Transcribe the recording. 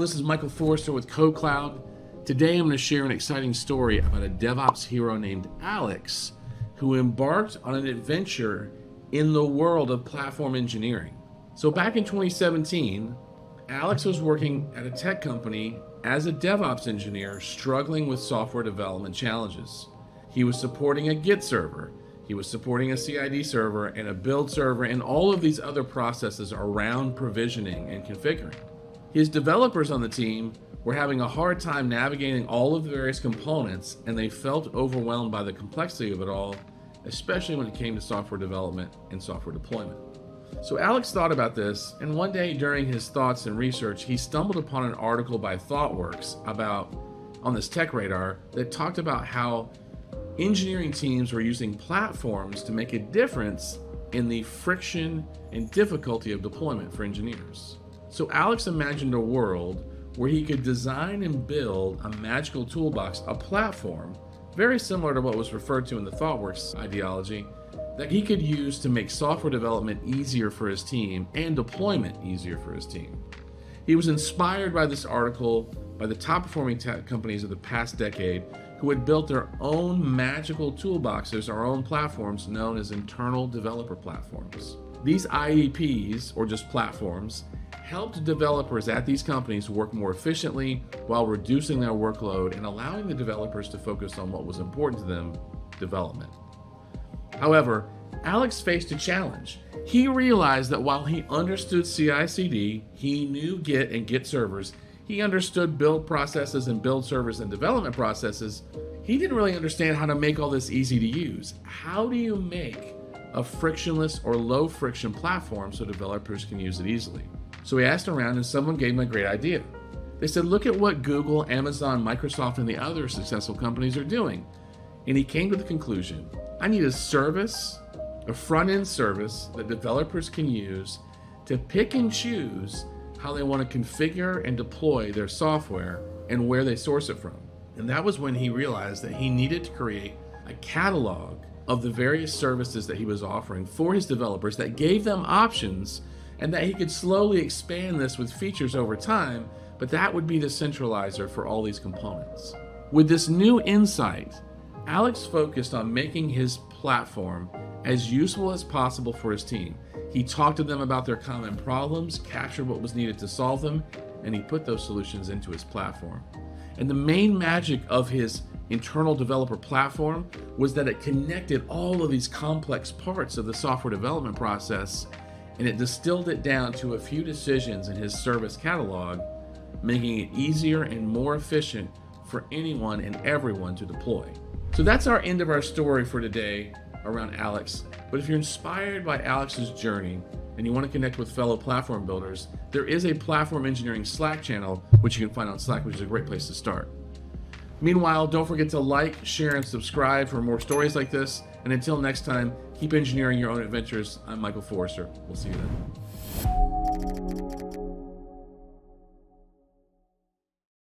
This is Michael Forrester with KodeKloud. Today I'm going to share an exciting story about a DevOps hero named Alex who embarked on an adventure in the world of platform engineering. So back in 2017, Alex was working at a tech company as a DevOps engineer struggling with software development challenges. He was supporting a Git server, he was supporting a CID server and a build server and all of these other processes around provisioning and configuring. His developers on the team were having a hard time navigating all of the various components, and they felt overwhelmed by the complexity of it all, especially when it came to software development and software deployment. So Alex thought about this, and one day during his thoughts and research, he stumbled upon an article by ThoughtWorks on this Tech Radar that talked about how engineering teams were using platforms to make a difference in the friction and difficulty of deployment for engineers. So Alex imagined a world where he could design and build a magical toolbox, a platform, very similar to what was referred to in the ThoughtWorks ideology, that he could use to make software development easier for his team and deployment easier for his team. He was inspired by this article by the top performing tech companies of the past decade who had built their own magical toolboxes, or own platforms known as internal developer platforms. These IDPs, or just platforms, helped developers at these companies work more efficiently while reducing their workload and allowing the developers to focus on what was important to them, development. However, Alex faced a challenge. He realized that while he understood CI/CD, he knew Git and Git servers, he understood build processes and build servers and development processes, he didn't really understand how to make all this easy to use. How do you make a frictionless or low friction platform so developers can use it easily? So he asked around, and someone gave him a great idea. They said, look at what Google, Amazon, Microsoft, and the other successful companies are doing. And he came to the conclusion, I need a service, a front-end service that developers can use to pick and choose how they want to configure and deploy their software and where they source it from. And that was when he realized that he needed to create a catalog of the various services that he was offering for his developers that gave them options, and that he could slowly expand this with features over time, but that would be the centralizer for all these components. With this new insight, Alex focused on making his platform as useful as possible for his team. He talked to them about their common problems, captured what was needed to solve them, and he put those solutions into his platform. And the main magic of his internal developer platform was that it connected all of these complex parts of the software development process, and it distilled it down to a few decisions in his service catalog, making it easier and more efficient for anyone and everyone to deploy. So that's our end of our story for today around Alex. But if you're inspired by Alex's journey and you want to connect with fellow platform builders, there is a platform engineering Slack channel, which you can find on Slack, which is a great place to start. Meanwhile, don't forget to like, share, and subscribe for more stories like this. And until next time, keep engineering your own adventures. I'm Michael Forrester. We'll see you then.